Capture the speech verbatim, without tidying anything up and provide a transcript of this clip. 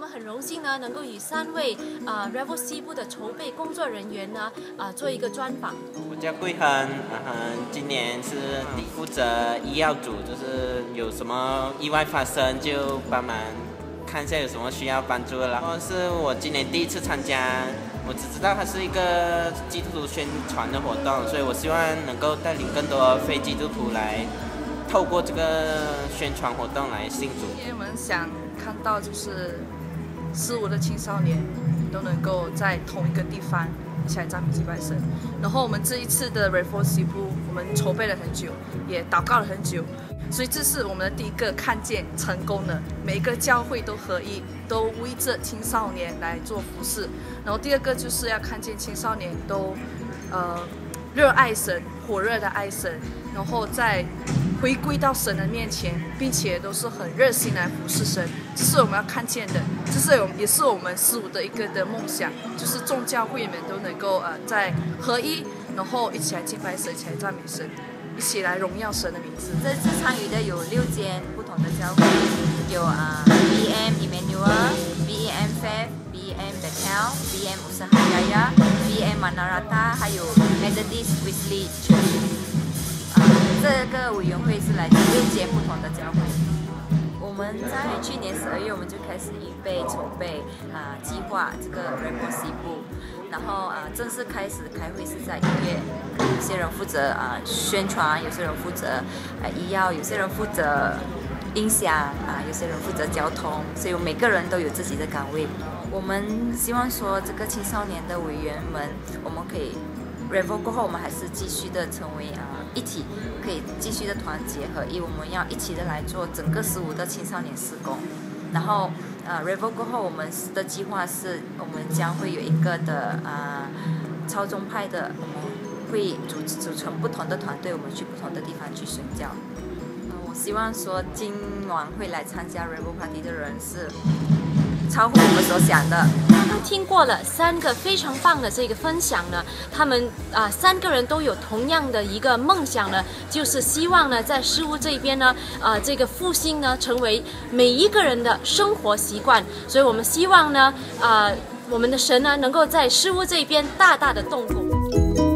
们很荣幸呢，能够与三位啊、呃、Revo Sibu 的筹备工作人员呢啊、呃、做一个专访。我叫桂恒，嗯、呃，今年是负责医药组，就是有什么意外发生就帮忙看一下有什么需要帮助的。然后是我今年第一次参加，我只知道它是一个基督徒宣传的活动，所以我希望能够带领更多非基督徒来。 透过这个宣传活动来信主，因为我们想看到就是十五的青少年都能够在同一个地方一起来赞美祭拜神。然后我们这一次的 Revo Sibu 我们筹备了很久，也祷告了很久，所以这是我们的第一个看见成功的，每一个教会都合一，都为这青少年来做服事。然后第二个就是要看见青少年都呃热爱神，火热的爱神，然后在 回归到神的面前，并且都是很热心来服侍神，这是我们要看见的。这是我们也是我们十五的一个的梦想，就是众教会们都能够呃在合一，然后一起来敬拜神，一起来赞美神，一起来荣耀神的名字。这次参与的有六间不同的教会，有啊 B M Emmanuel、B M Faith、B M Bethel、B M Usaha Jaya、B M Manarata， 还有 Methodist Weekly Church。 这个委员会是来自六间不同的教会。我们在去年十二月我们就开始预备筹备啊、呃、计划这个 Revo Sibu， 然后啊、呃、正式开始开会是在一月，有些人负责啊、呃、宣传，有些人负责啊、呃、医药，有些人负责音响啊、呃，有些人负责交通，所以每个人都有自己的岗位。我们希望说这个青少年的委员们，我们可以 Revo 过后，我们还是继续的成为啊。呃 一起可以继续的团结合一，我们要一起的来做整个十五的青少年事工。然后，呃 ，Revo 过后，我们的计划是，我们将会有一个的啊、呃，超宗派的，我们会组组成不同的团队，我们去不同的地方去宣教。呃、我希望说，今晚会来参加 Revo Party 的人是超乎我们所想的。 听过了三个非常棒的这个分享呢，他们啊、呃、三个人都有同样的一个梦想呢，就是希望呢在事务这边呢，啊、呃、这个复兴呢成为每一个人的生活习惯，所以我们希望呢，啊、呃、我们的神呢能够在事务这边大大的动工。